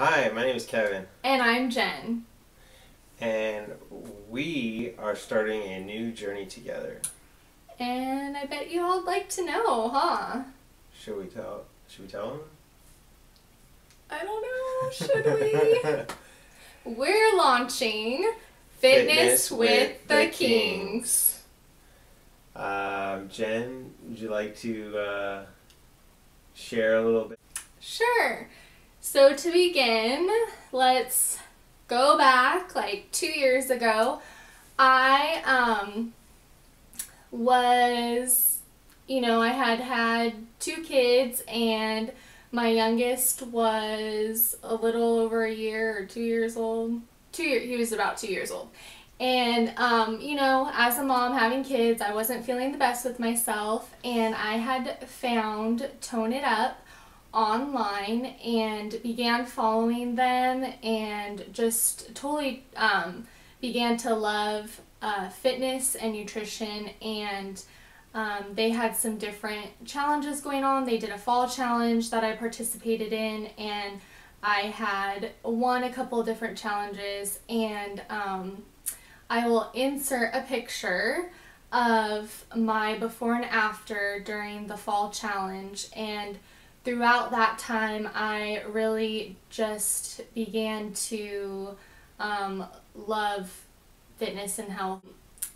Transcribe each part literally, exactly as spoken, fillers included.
Hi, my name is Kevin. And I'm Jen. And we are starting a new journey together. And I bet you all'd like to know, huh? Should we tell? Should we tell them? I don't know. Should we? We're launching Fitness, Fitness with, with the Kings. Kings. Um, Jen, would you like to uh, share a little bit? Sure. So to begin, let's go back like two years ago. I um, was, you know, I had had two kids, and my youngest was a little over a year or two years old. Two year, he was about two years old. And, um, you know, as a mom having kids, I wasn't feeling the best with myself, and I had found Tone It Up online and began following them and just totally um, began to love uh, fitness and nutrition. And um, they had some different challenges going on. They did a fall challenge that I participated in, and I had won a couple of different challenges. And um, I will insert a picture of my before and after during the fall challenge. And throughout that time, I really just began to um, love fitness and health.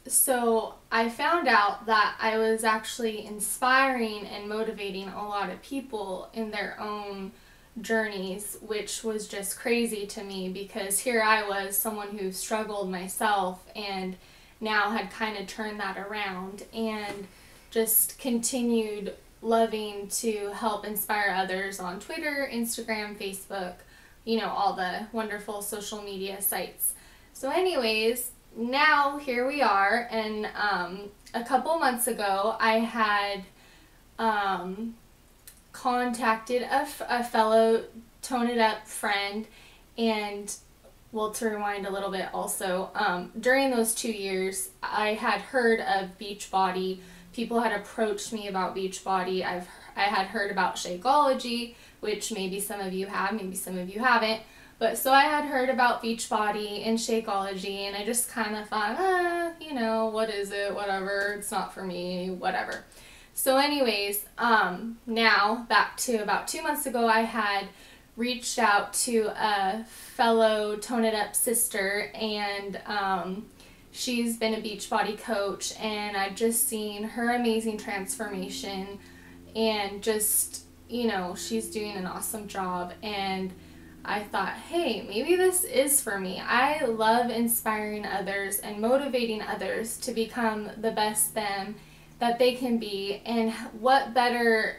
So I found out that I was actually inspiring and motivating a lot of people in their own journeys, which was just crazy to me, because here I was, someone who struggled myself, and now had kind of turned that around and just continued loving to help inspire others on Twitter, Instagram, Facebook, you know, all the wonderful social media sites. So anyways, now here we are, and um, a couple months ago I had um, contacted a, f a fellow Tone It Up friend, and well, to rewind a little bit also, um, during those two years I had heard of Beachbody. People had approached me about Beachbody. I've, I had heard about Shakeology, which maybe some of you have, maybe some of you haven't. But so I had heard about Beachbody and Shakeology, and I just kind of thought, ah, you know, what is it, whatever, it's not for me, whatever. So anyways, um, now back to about two months ago, I had reached out to a fellow Tone It Up sister, and um, she's been a Beachbody coach, and I've just seen her amazing transformation, and just, you know, she's doing an awesome job. And I thought, hey, maybe this is for me. I love inspiring others and motivating others to become the best them that they can be, and what better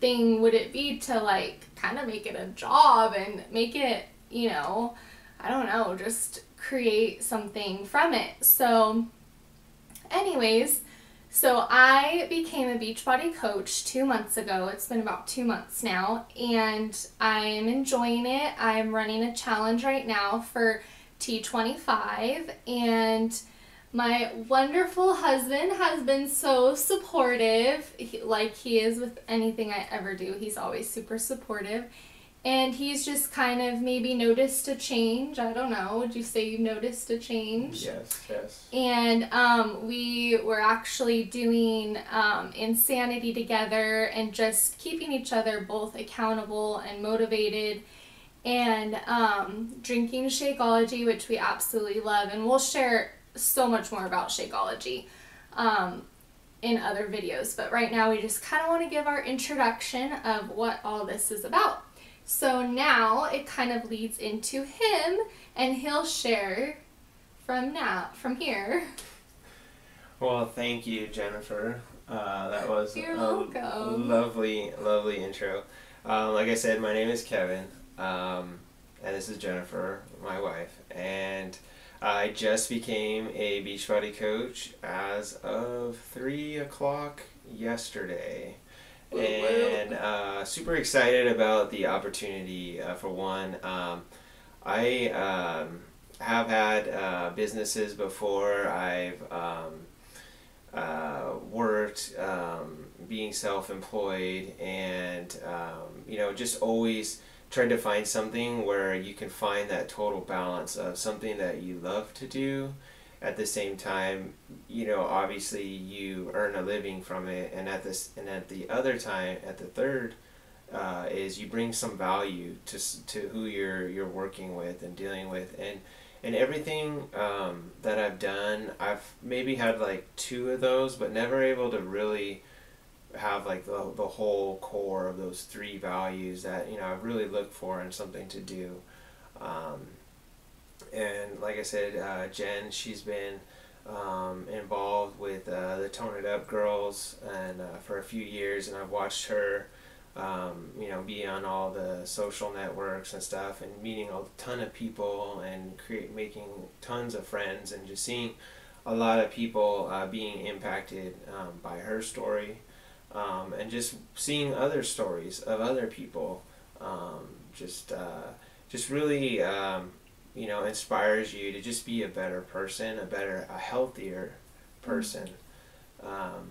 thing would it be to like kind of make it a job and make it, you know, I don't know, just create something from it. So anyways, so I became a Beachbody coach two months ago. It's been about two months now, and I'm enjoying it. I'm running a challenge right now for T twenty-five, and my wonderful husband has been so supportive, he, like he is with anything I ever do. He's always super supportive. And he's just kind of maybe noticed a change. I don't know. Would you say you noticed a change? Yes, yes. And um, we were actually doing um, Insanity together, and just keeping each other both accountable and motivated, and um, drinking Shakeology, which we absolutely love. And we'll share so much more about Shakeology um, in other videos. But right now we just kind of want to give our introduction of what all this is about. So now it kind of leads into him, and he'll share from now, from here. Well, thank you, Jennifer. Uh, that was You're um, welcome. lovely, lovely intro. Um, like I said, my name is Kevin, um, and this is Jennifer, my wife, and I just became a Beachbody coach as of three o'clock yesterday. And uh, super excited about the opportunity. Uh, for one, um, I um, have had uh, businesses before. I've um, uh, worked um, being self-employed, and um, you know, just always trying to find something where you can find that total balance of something that you love to do. At the same time, you know, obviously you earn a living from it, and at this and at the other time, at the third, uh, is you bring some value to to who you're you're working with and dealing with, and and everything um, that I've done, I've maybe had like two of those, but never able to really have like the the whole core of those three values that, you know, I really look for in something to do. Um, And like I said, uh, Jen, she's been um, involved with uh, the Tone It Up girls and uh, for a few years, and I've watched her, um, you know, be on all the social networks and stuff, and meeting a ton of people and create making tons of friends, and just seeing a lot of people uh, being impacted um, by her story, um, and just seeing other stories of other people, um, just uh, just really. Um, you know, inspires you to just be a better person, a better, a healthier person. Mm-hmm. Um,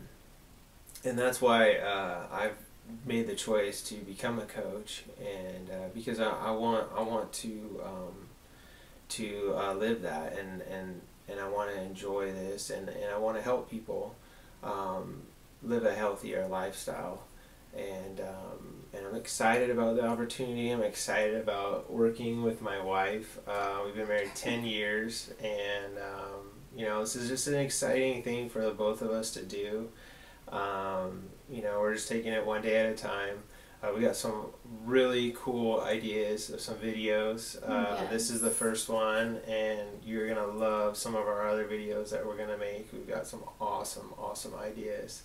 and that's why uh, I've made the choice to become a coach, and uh, because I, I want, I want to, um, to uh, live that, and, and, and I want to enjoy this, and, and I want to help people um, live a healthier lifestyle. And, um, and I'm excited about the opportunity. I'm excited about working with my wife. Uh, we've been married ten years, and, um, you know, this is just an exciting thing for the both of us to do. Um, you know, we're just taking it one day at a time. Uh, we got some really cool ideas of some videos. Uh, yes. This is the first one, and you're going to love some of our other videos that we're going to make. We've got some awesome, awesome ideas.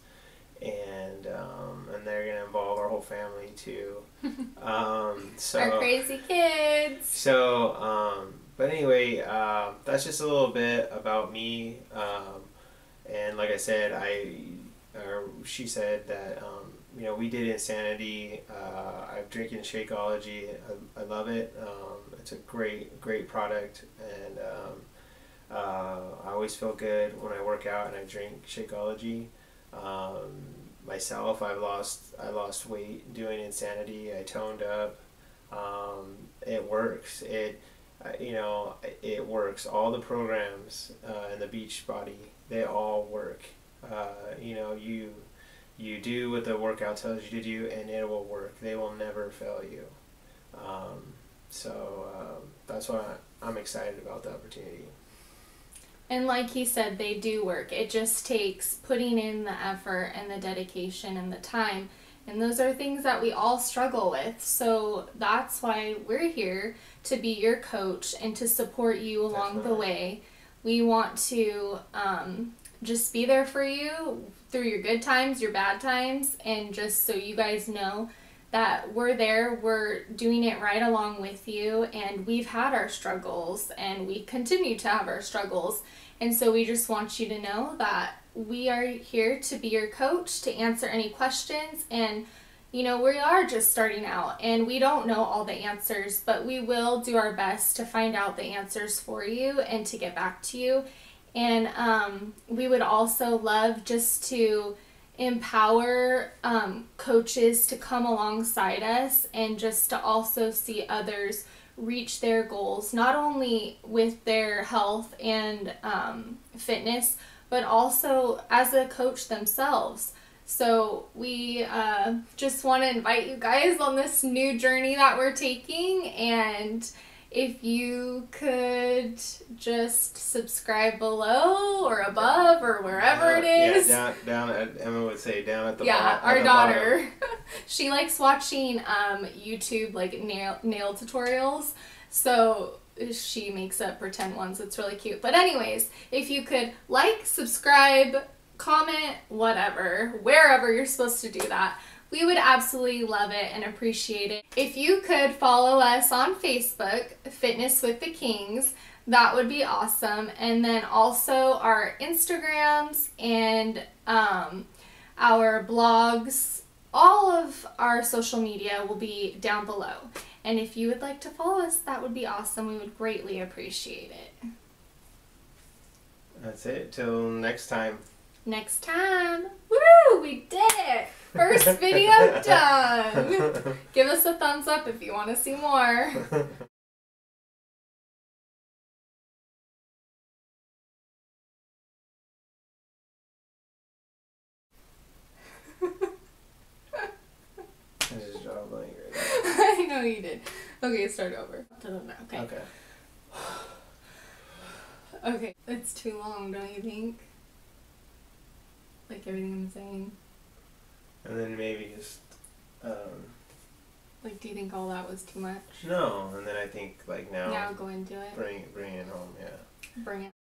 And um, and they're gonna involve our whole family too. Um, so our crazy kids. So, um, but anyway, uh, that's just a little bit about me. Um, and like I said, I or she said that um, you know, we did Insanity. Uh, I've drinking Shakeology. I, I love it. Um, it's a great great product, and um, uh, I always feel good when I work out and I drink Shakeology. Um, myself, I've lost, I lost weight doing Insanity. I toned up. Um, it works. It, you know, it works. All the programs, uh, and the Beachbody, they all work. Uh, you know, you, you do what the workout tells you to do, and it will work. They will never fail you. Um, so, um, that's why I'm excited about the opportunity. And like he said, they do work. It just takes putting in the effort and the dedication and the time. And those are things that we all struggle with. So that's why we're here, to be your coach and to support you along Definitely. The way. We want to um, just be there for you through your good times, your bad times, and just so you guys know that we're there, we're doing it right along with you, and we've had our struggles, and we continue to have our struggles, and so we just want you to know that we are here to be your coach, to answer any questions, and, you know, we are just starting out, and we don't know all the answers, but we will do our best to find out the answers for you and to get back to you, and um, we would also love just to empower um, coaches to come alongside us, and just to also see others reach their goals, not only with their health and um, fitness, but also as a coach themselves. So we uh, just want to invite you guys on this new journey that we're taking, and if you could just subscribe below or above or wherever it is. Yeah, down, down at, Emma would say down at the yeah, bottom. Yeah, our daughter. She likes watching um, YouTube, like, nail, nail tutorials. So she makes up pretend ones. It's really cute. But anyways, if you could like, subscribe, comment, whatever, wherever you're supposed to do that. We would absolutely love it and appreciate it. If you could follow us on Facebook, Fitness with the Kings, that would be awesome. And then also our Instagrams and um, our blogs, all of our social media will be down below. And if you would like to follow us, that would be awesome. We would greatly appreciate it. That's it. Till next time. Next time. Woo! Woo! We did it! First video done! Give us a thumbs up if you want to see more. I know you did. Okay, start over. Okay. Okay. Okay. It's too long, don't you think? Like everything I'm saying. And then maybe just, um... like, do you think all that was too much? No, and then I think, like, now... Now go into it? Bring, bring it home, yeah. Bring it.